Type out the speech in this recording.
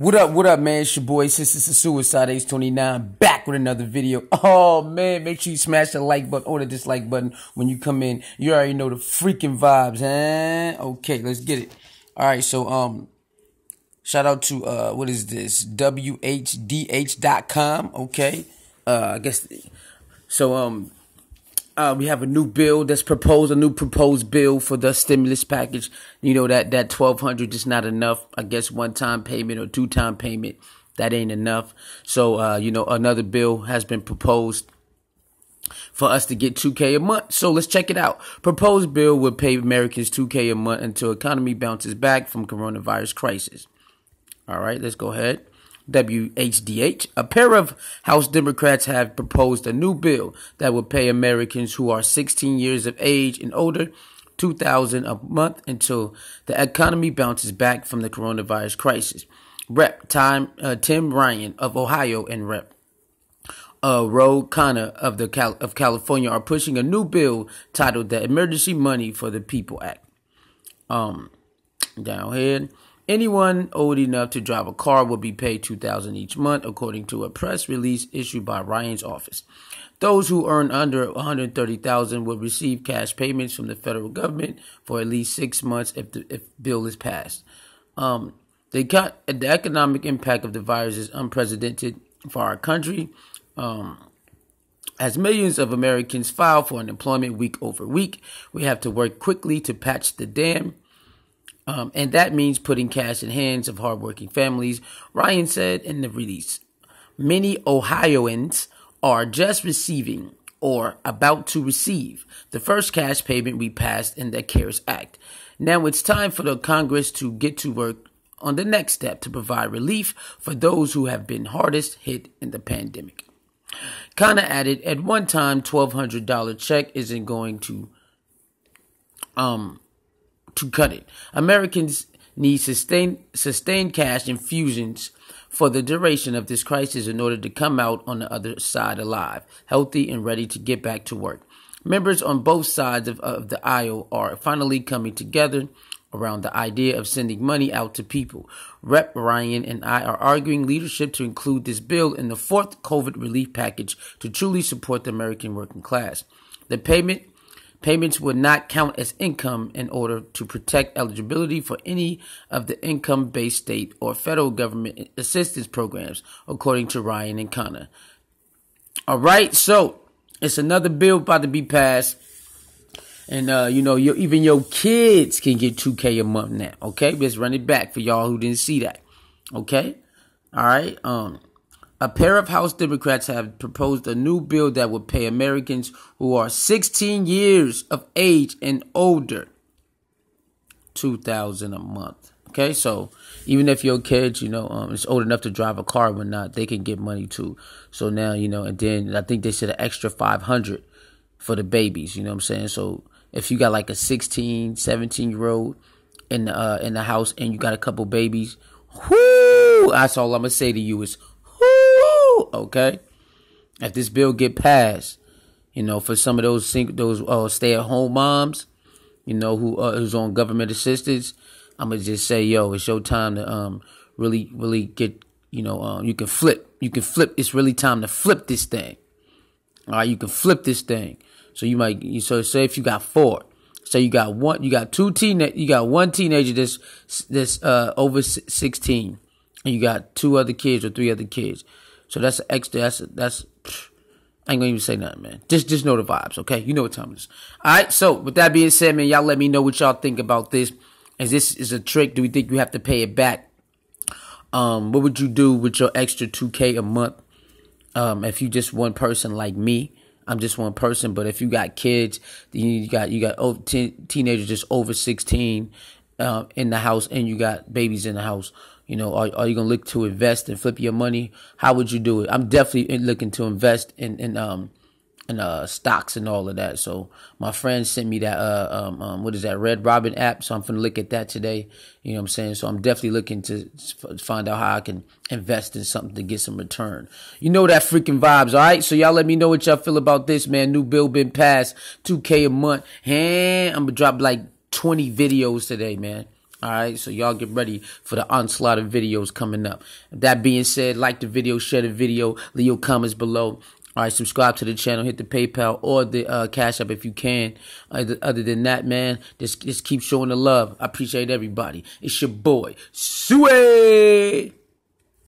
What up, man? It's your boy, Sister SuicideAge29, back with another video. Oh, man, make sure you smash the like button or the dislike button when you come in. You already know the freaking vibes, huh? Okay, let's get it. All right, so, shout out to, what is this? WHDH.com, okay? I guess, so, we have a new bill that's proposed, a new proposed bill for the stimulus package. You know, that $1,200 is not enough. I guess one-time payment or two-time payment, that ain't enough. So, you know, another bill has been proposed for us to get $2K a month. So let's check it out. Proposed bill would pay Americans $2K a month until economy bounces back from coronavirus crisis. All right, let's go ahead. WHDH, a pair of House Democrats have proposed a new bill that would pay Americans who are 16 years of age and older $2,000 a month until the economy bounces back from the coronavirus crisis. Rep. Tim Ryan of Ohio and Rep. Ro Khanna of California are pushing a new bill titled the Emergency Money for the People Act. Down here. Anyone old enough to drive a car will be paid $2,000 each month, according to a press release issued by Ryan's office. Those who earn under $130,000 will receive cash payments from the federal government for at least 6 months if the bill is passed. The economic impact of the virus is unprecedented for our country, as millions of Americans file for unemployment week over week. We have to work quickly to patch the dam. And that means putting cash in hands of hardworking families, Ryan said in the release. Many Ohioans are just receiving or about to receive the first cash payment we passed in the CARES Act. Now it's time for the Congress to get to work on the next step to provide relief for those who have been hardest hit in the pandemic. Khanna added, at one time, $1,200 check isn't going to cut it. Americans need sustained cash infusions for the duration of this crisis in order to come out on the other side alive, healthy and ready to get back to work. Members on both sides of the aisle are finally coming together around the idea of sending money out to people. Rep. Ryan and I are arguing leadership to include this bill in the fourth COVID relief package to truly support the American working class. The Payments would not count as income in order to protect eligibility for any of the income-based state or federal government assistance programs, according to Ryan and Khanna. All right, so it's another bill about to be passed. And, you know, even your kids can get $2K a month now, okay? Let's run it back for y'all who didn't see that, okay? All right, a pair of House Democrats have proposed a new bill that would pay Americans who are 16 years of age and older $2,000 a month. Okay, so even if your kids, you know, is old enough to drive a car or whatnot, they can get money too. So now, you know, and then I think they said an extra $500 for the babies, you know what I'm saying? So if you got like a 16, 17-year-old in the house and you got a couple babies, whoo, that's all I'm going to say to you is, okay, if this bill get passed, you know, for some of those stay-at-home moms, you know, who's on government assistance, I'm gonna just say, yo, it's your time to really get, you know, you can flip. It's really time to flip this thing. All right, you can flip this thing. So say if you got four, say you got one teenager that's over 16, and you got two other kids or three other kids. So that's an extra, I ain't gonna even say nothing, man. Just know the vibes, okay? You know what time it is. All right, so with that being said, man, y'all let me know what y'all think about this. Is this is a trick? Do we think you have to pay it back? What would you do with your extra $2K a month? If you just one person like me, I'm just one person, but if you got kids, you got teenagers just over 16 in the house and you got babies in the house, you know, are you gonna look to invest and flip your money? How would you do it? I'm definitely looking to invest in stocks and all of that. So my friend sent me that what is that Red Robin app? So I'm gonna look at that today. You know what I'm saying? So I'm definitely looking to find out how I can invest in something to get some return. You know that freaking vibes, all right? So y'all let me know what y'all feel about this, man. New bill been passed, $2K a month. And I'm gonna drop like 20 videos today, man. All right, so y'all get ready for the onslaught of videos coming up. That being said, like the video, share the video, leave your comments below. All right, subscribe to the channel, hit the PayPal or the Cash App if you can. Other than that, man, just keep showing the love. I appreciate everybody. It's your boy, Suicideage.